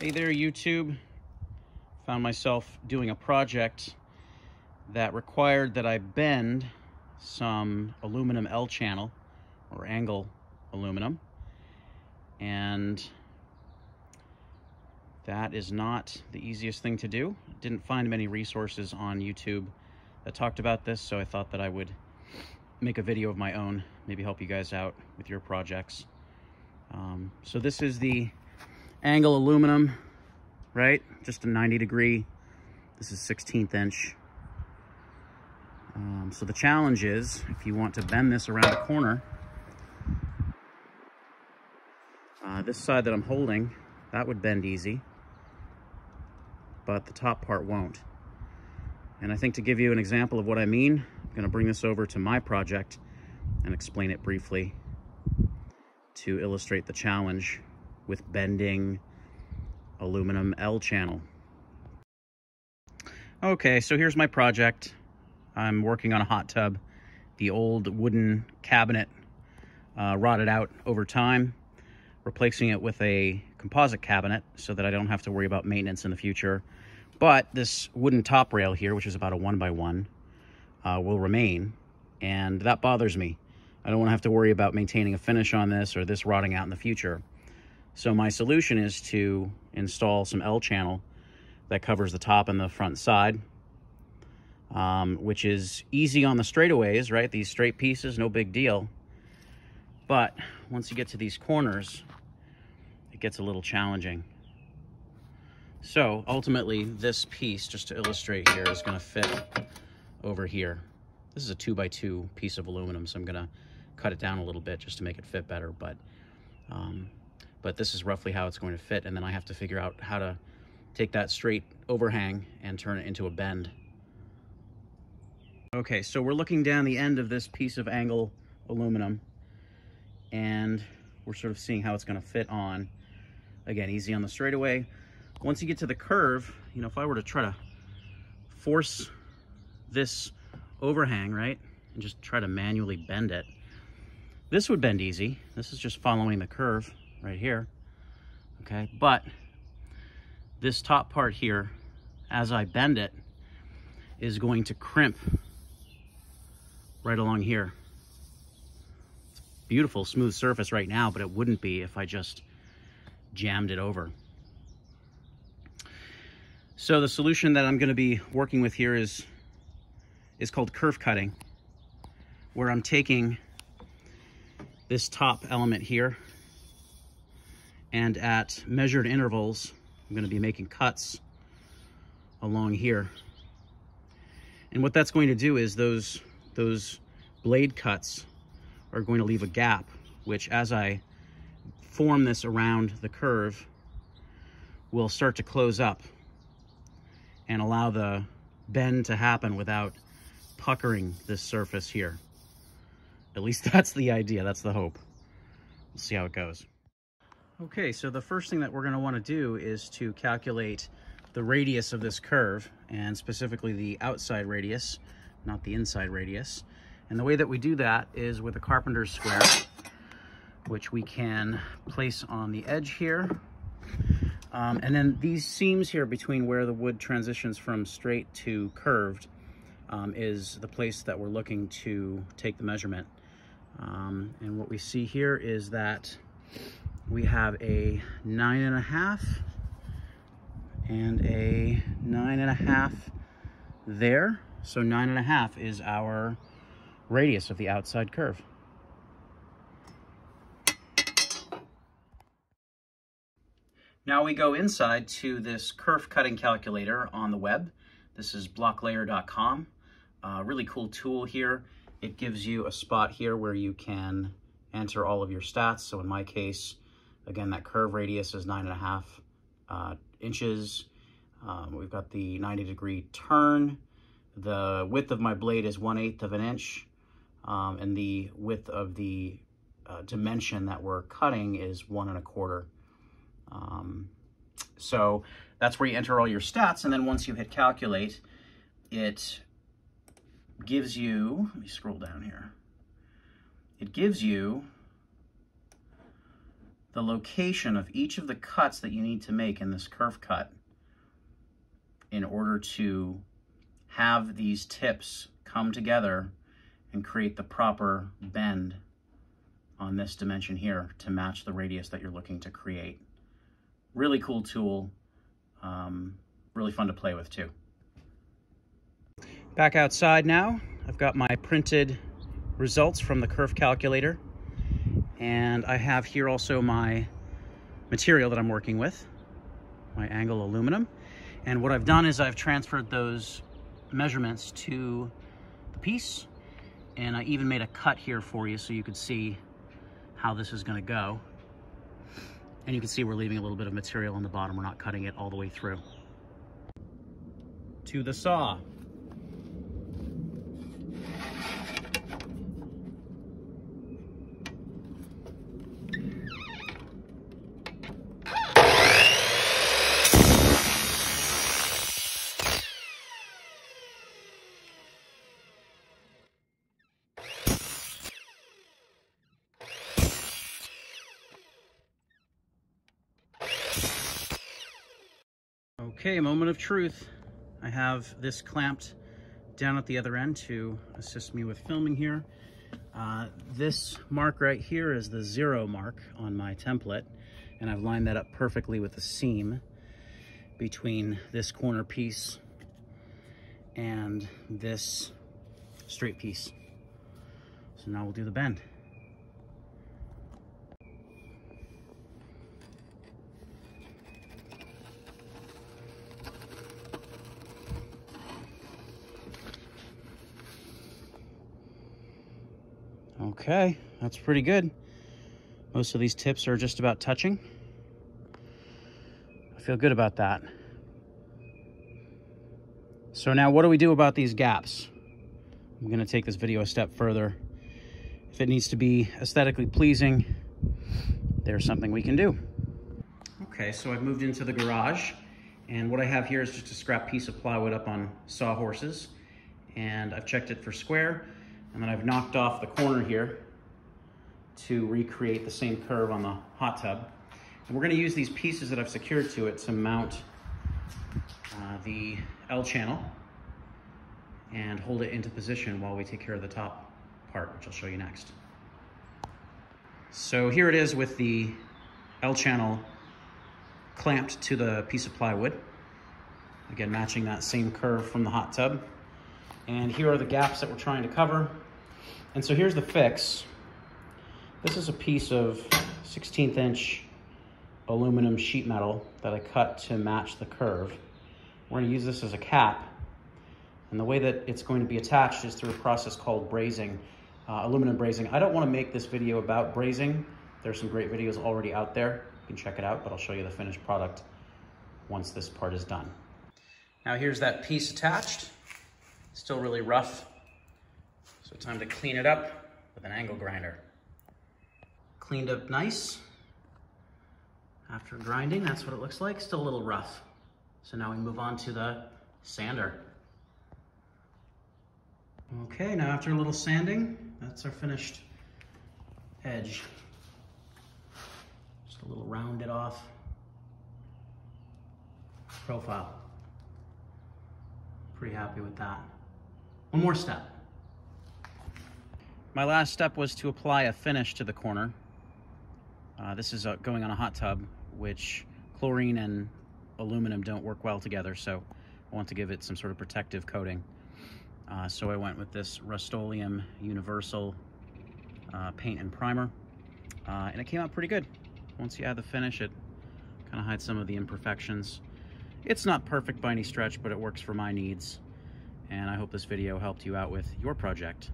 Hey there, YouTube. Found myself doing a project that required that I bend some aluminum L-channel or angle aluminum, and that is not the easiest thing to do. Didn't find many resources on YouTube that talked about this, so I thought that I would make a video of my own, maybe help you guys out with your projects. So this is the angle aluminum, right? Just a 90 degree. This is 16th inch. So the challenge is, if you want to bend this around a corner, this side that I'm holding, that would bend easy, but the top part won't. And I think to give you an example of what I mean, I'm going to bring this over to my project and explain it briefly to illustrate the challenge with bending aluminum L-channel. Okay, so here's my project. I'm working on a hot tub. The old wooden cabinet rotted out over time, replacing it with a composite cabinet so that I don't have to worry about maintenance in the future. But this wooden top rail here, which is about a 1x1, will remain, and that bothers me. I don't want to have to worry about maintaining a finish on this or this rotting out in the future. So my solution is to install some L-channel that covers the top and the front side, which is easy on the straightaways, right? These straight pieces, no big deal. But once you get to these corners, it gets a little challenging. So ultimately, this piece, just to illustrate here, is going to fit over here. This is a 2x2 piece of aluminum, so I'm going to cut it down a little bit just to make it fit better, but but this is roughly how it's going to fit, and then I have to figure out how to take that straight overhang and turn it into a bend. Okay, so we're looking down the end of this piece of angle aluminum, and we're sort of seeing how it's going to fit on. Again, easy on the straightaway. Once you get to the curve, you know, if I were to try to force this overhang, right, and just try to manually bend it, this would bend easy. This is just following the curve right here, okay? But this top part here, as I bend it, is going to crimp right along here. It's a beautiful, smooth surface right now, but it wouldn't be if I just jammed it over. So the solution that I'm going to be working with here is called kerf cutting, where I'm taking this top element here, and at measured intervals, I'm going to be making cuts along here. And what that's going to do is those blade cuts are going to leave a gap, which as I form this around the curve, will start to close up and allow the bend to happen without puckering this surface here. At least that's the idea. That's the hope. We'll see how it goes. Okay, so the first thing that we're going to want to do is to calculate the radius of this curve, and specifically the outside radius, not the inside radius. And the way that we do that is with a carpenter's square, which we can place on the edge here. And then these seams here between where the wood transitions from straight to curved is the place that we're looking to take the measurement. And what we see here is that we have a 9.5 and a 9.5 there. So 9.5 is our radius of the outside curve. Now we go inside to this kerf cutting calculator on the web. This is blocklayer.com. Really cool tool here. It gives you a spot here where you can enter all of your stats. So in my case, again, that curve radius is 9.5 inches. We've got the 90 degree turn. The width of my blade is 1/8 of an inch. And the width of the dimension that we're cutting is 1 1/4. So that's where you enter all your stats. And then once you hit calculate, it gives you, let me scroll down here. It gives you the location of each of the cuts that you need to make in this kerf cut in order to have these tips come together and create the proper bend on this dimension here to match the radius that you're looking to create. Really cool tool, really fun to play with too. Back outside now, I've got my printed results from the kerf calculator, and I have here also my material that I'm working with, my angle aluminum. And what I've done is I've transferred those measurements to the piece, and I even made a cut here for you so you could see how this is going to go. And you can see we're leaving a little bit of material on the bottom. We're not cutting it all the way through. To the saw. Okay, moment of truth. I have this clamped down at the other end to assist me with filming here. This mark right here is the 0 mark on my template, and I've lined that up perfectly with the seam between this corner piece and this straight piece. So now we'll do the bend. Okay, that's pretty good. Most of these tips are just about touching. I feel good about that. So now what do we do about these gaps? I'm going to take this video a step further. If it needs to be aesthetically pleasing, there's something we can do. Okay, so I've moved into the garage, and what I have here is just a scrap piece of plywood up on sawhorses, and I've checked it for square. And then I've knocked off the corner here to recreate the same curve on the hot tub. And we're going to use these pieces that I've secured to it to mount the L channel and hold it into position while we take care of the top part, which I'll show you next. So here it is with the L channel clamped to the piece of plywood. Again, matching that same curve from the hot tub. And here are the gaps that we're trying to cover. And so here's the fix. This is a piece of 1/16" aluminum sheet metal that I cut to match the curve. We're gonna use this as a cap. And the way that it's going to be attached is through a process called brazing, aluminum brazing. I don't wanna make this video about brazing. There's some great videos already out there. You can check it out, but I'll show you the finished product once this part is done. Now here's that piece attached. Still really rough, so time to clean it up with an angle grinder. Cleaned up nice. After grinding, that's what it looks like. Still a little rough. So now we move on to the sander. Okay, now after a little sanding, that's our finished edge. Just a little rounded off profile. Pretty happy with that. One more step. My last step was to apply a finish to the corner. This is going on a hot tub, which chlorine and aluminum don't work well together, so I want to give it some sort of protective coating. So I went with this Rust-Oleum universal paint and primer, and it came out pretty good. Once you add the finish, it kind of hides some of the imperfections. It's not perfect by any stretch, but it works for my needs, and I hope this video helped you out with your project.